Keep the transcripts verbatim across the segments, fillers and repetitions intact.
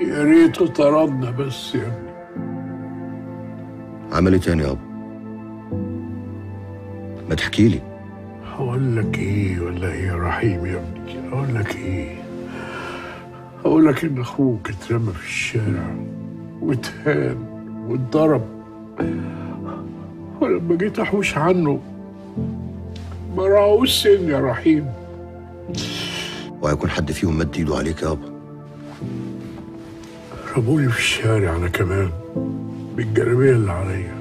يا ريته طردنا بس يا ابني. عمل ايه تاني يابا؟ ما تحكي لي. هقول لك ايه ولا ايه يا رحيم يا ابني؟ هقول لك ايه؟ هقول لك ان اخوك اترمى في الشارع واتهان واتضرب، ولما جيت احوش عنه براعوش سن يا رحيم. وهيكون حد فيهم مد ايده عليك يابا؟ رموني في الشارع انا كمان بالجلابيه اللي عليا.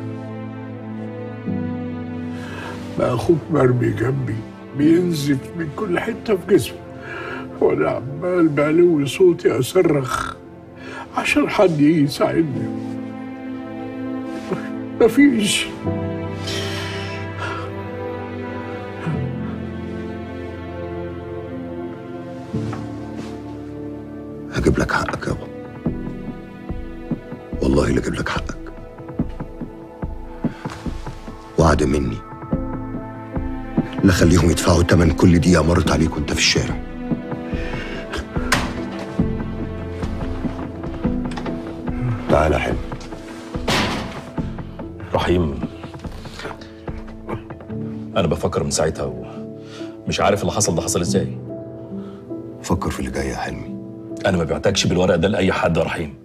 بقى اخوك مرمي جنبي بينزف من كل حته في جسمي، وانا عمال بعلوي صوتي اصرخ عشان حد يجي يساعدني. مفيش. هجيب لك حقك يابا، والله اللي اجيب لك حقك. وعد مني لا خليهم يدفعوا تمن كل دقيقه مرت عليك وانت في الشارع. تعالى حلمي. رحيم انا بفكر من ساعتها ومش عارف اللي حصل ده حصل ازاي. فكر في اللي جاي يا حلمي. انا ما بعتكش بالورق ده لاي حد يا رحيم.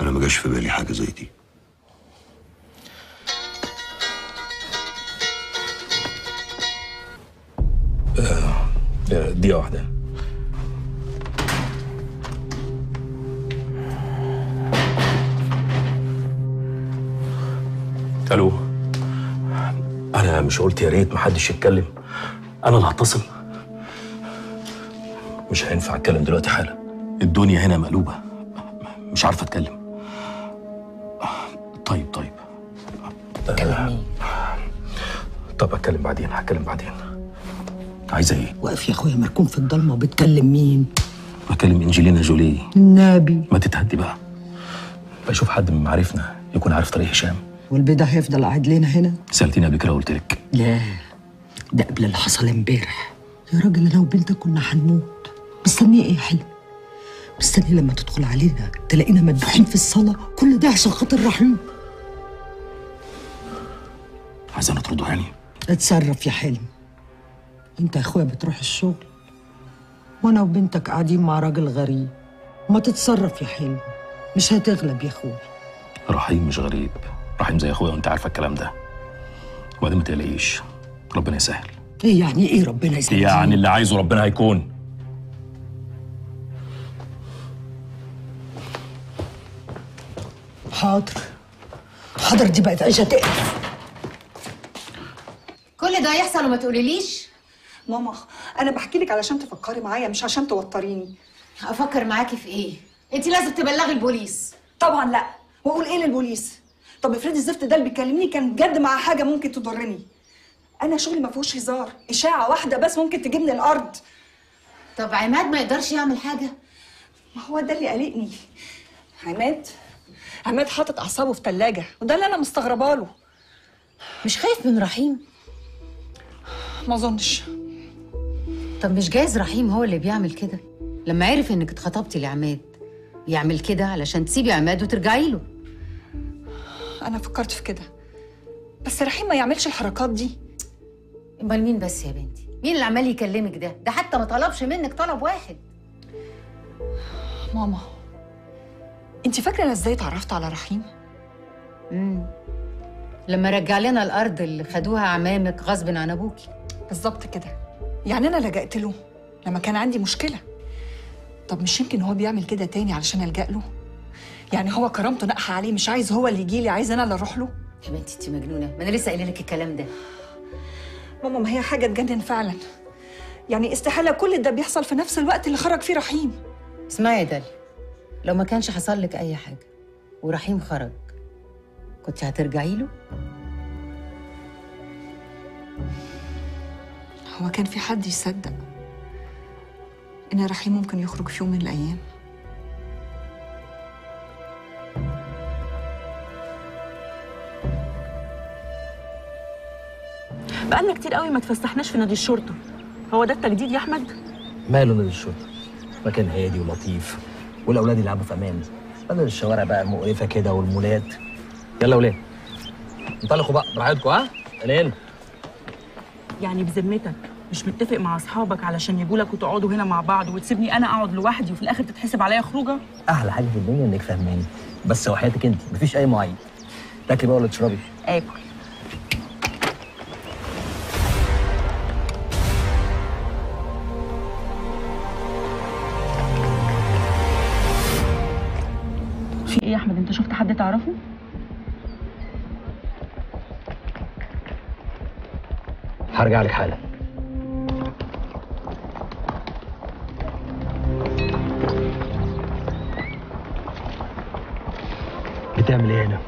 انا ما جاش في بالي حاجه زي دي. دقيقة واحدة. ألو، أنا مش قلت يا ريت محدش يتكلم؟ أنا اللي هتصل. مش هينفع أتكلم دلوقتي حالا، الدنيا هنا مقلوبة، مش عارفة أتكلم. طيب طيب أتكلم. طب أتكلم بعدين، هتكلم بعدين. عايزة ايه؟ واقف يا اخويا مركون في الضلمة وبتكلم مين؟ بكلم انجلينا جولي. النبي ما تتهدي بقى. بشوف حد من معارفنا يكون عارف طريق هشام. والبيضة هيفضل قاعد لنا هنا؟ سألتيني قبل كده وقلت لك. لا ده قبل اللي حصل امبارح. يا راجل انا وبنتك كنا هنموت. مستنيه ايه يا حلمي؟ مستنيه لما تدخل علينا تلاقينا مدبوحين في الصالة، كل ده عشان خاطر رحيم. عايزانا تردوا يعني؟ اتصرف يا حلمي. انت يا اخويا بتروح الشغل وانا وبنتك قاعدين مع راجل غريب. ما تتصرف يا حلمي، مش هتغلب يا اخويا. رحيم مش غريب، رحيم زي اخويا وانت عارفه الكلام ده. وبعدين ما تقلقيش، ربنا يسهل. ايه يعني ايه ربنا يسهل؟ يعني اللي عايزه ربنا هيكون. حاضر حاضر. دي بقت عيشه تقف. كل ده هيحصل وما تقوليليش؟ ماما انا بحكي لك علشان تفكري معايا مش عشان توتريني. افكر معاكي في ايه؟ انت لازم تبلغي البوليس. طبعا لا، واقول ايه للبوليس؟ طب افرضي الزفت ده اللي بيكلمني كان بجد مع حاجه ممكن تضرني. انا شغلي ما فيهوش هزار، اشاعه واحده بس ممكن تجيبني الارض. طب عماد ما يقدرش يعمل حاجه؟ ما هو ده اللي قلقني. عماد عماد حاطط اعصابه في ثلاجه، وده اللي انا مستغربه له. مش خايف من رحيم؟ ما اظنش. طب مش جايز رحيم هو اللي بيعمل كده لما عرف انك اتخطبتي لعماد، يعمل كده علشان تسيبي عماد وترجعي له. انا فكرت في كده، بس رحيم ما يعملش الحركات دي. امال مين بس يا بنتي؟ مين اللي عمال يكلمك ده؟ ده حتى ما طلبش منك طلب واحد. ماما انت فاكره انا ازاي اتعرفت على رحيم؟ امم لما رجع لنا الارض اللي خدوها عمامك غصب عن ابوكي. بالظبط كده، يعني أنا لجأت له لما كان عندي مشكلة. طب مش يمكن هو بيعمل كده تاني علشان ألجأ له؟ يعني هو كرامته ناقحة عليه، مش عايز هو اللي يجي لي، عايز أنا اللي أروح له. يا بنتي أنتِ مجنونة، ما أنا لسه قايلة لك الكلام ده. ماما ما هي حاجة تجنن فعلا، يعني استحالة كل ده بيحصل في نفس الوقت اللي خرج فيه رحيم. اسمعي يا داليا، لو ما كانش حصل لك أي حاجة ورحيم خرج كنت هترجعي له؟ هو كان في حد يصدق إن رحيم ممكن يخرج في يوم من الأيام؟ بقالنا كتير قوي ما تفسحناش في نادي الشرطة، هو ده التجديد يا احمد؟ ماله نادي الشرطه؟ مكان هادي ولطيف والاولاد يلعبوا في امان، بدل الشوارع بقى مقرفه كده والمولات. يلا يا ولاد انطلقوا بقى براحتكم. ها الين، يعني بذمتك مش متفق مع اصحابك علشان يجوا لك وتقعدوا هنا مع بعض وتسيبني انا اقعد لوحدي وفي الاخر تتحسب عليا خروجه؟ احلى حاجه في الدنيا انك فهماني، بس وحياتك انت مفيش اي معايير. تاكلي بقى ولا تشربي؟ اكل. في ايه يا احمد؟ انت شفت حد تعرفه؟ هرجع لك حالا. بتعمل ايه هنا؟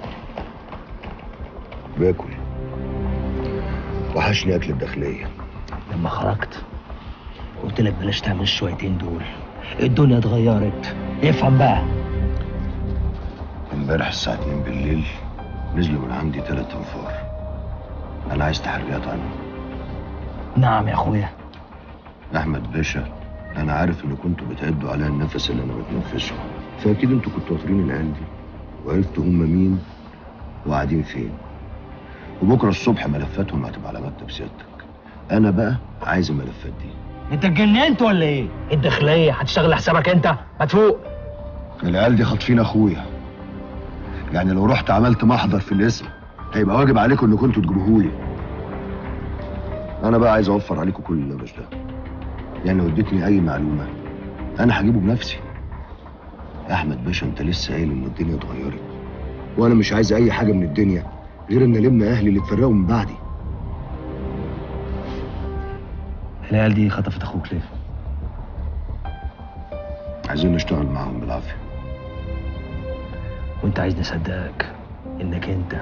باكل. وحشني اكل الداخليه. لما خرجت قلت لك بلاش تعمل الشويتين دول، الدنيا اتغيرت افهم بقى. امبارح الساعه اتنين بالليل نزلوا من عندي تلات انفار. انا عايز تحريات عنهم. نعم يا اخويا احمد باشا، انا عارف ان كنتوا بتعدوا عليا النفس اللي انا بتنفسه، فاكيد انتوا كنتوا واطرين العيال دي وعرفتوا هم مين وقاعدين فين، وبكره الصبح ملفاتهم هتبقى على مكتب سيادتك. انا بقى عايز الملفات دي. انت اتجننت ولا ايه؟ الداخليه هتشتغل لحسابك انت؟ ما تفوق. العيال دي خاطفين اخويا، يعني لو رحت عملت محضر في الاسم هيبقى واجب عليكم ان كنتوا تجيبوهولي. انا بقى عايز اوفر عليكم كل اللبش ده، يعني لو اديتني اي معلومه انا هجيبه بنفسي. احمد باشا انت لسه قايل ان الدنيا اتغيرت، وانا مش عايز اي حاجه من الدنيا غير ان الم اهلي اللي اتفرقوا من بعدي. العيال دي خطفت اخوك ليه؟ عايزين نشتغل معاهم بالعافيه. وانت عايز نصدقك انك انت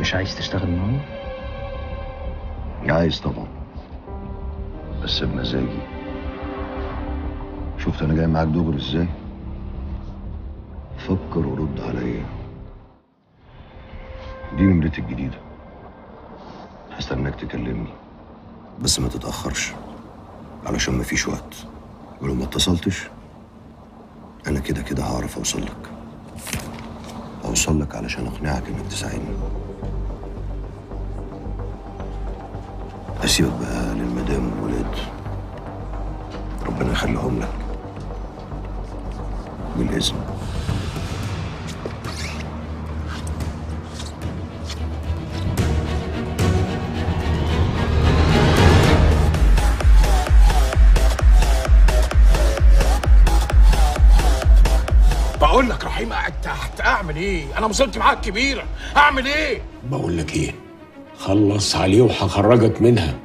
مش عايز تشتغل معاهم؟ عايز طبعا، بس بمزاجي. شفت انا جاي معاك دغري ازاي؟ فكر ورد عليا. دي نمرتي الجديده، هستناك تكلمني بس ما تتاخرش علشان مفيش وقت، ولو ما اتصلتش انا كده كده هعرف اوصل لك. اوصل لك علشان اقنعك انك تساعدني. هسيبك بقى للمدام والولاد، ربنا يخليهم لك. بالإذن. بقول لك رحيم قاعد تحت، أعمل إيه؟ أنا مصيبتي معاك كبيرة، أعمل إيه؟ بقول لك إيه؟ خلص عليه وهخرجك منها.